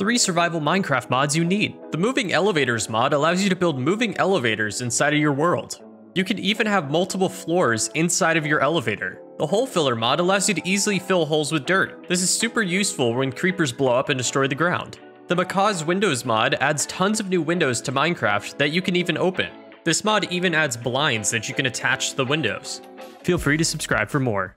3 survival Minecraft mods you need. The Moving Elevators mod allows you to build moving elevators inside of your world. You can even have multiple floors inside of your elevator. The Hole Filler mod allows you to easily fill holes with dirt. This is super useful when creepers blow up and destroy the ground. The Macaw's Windows mod adds tons of new windows to Minecraft that you can even open. This mod even adds blinds that you can attach to the windows. Feel free to subscribe for more.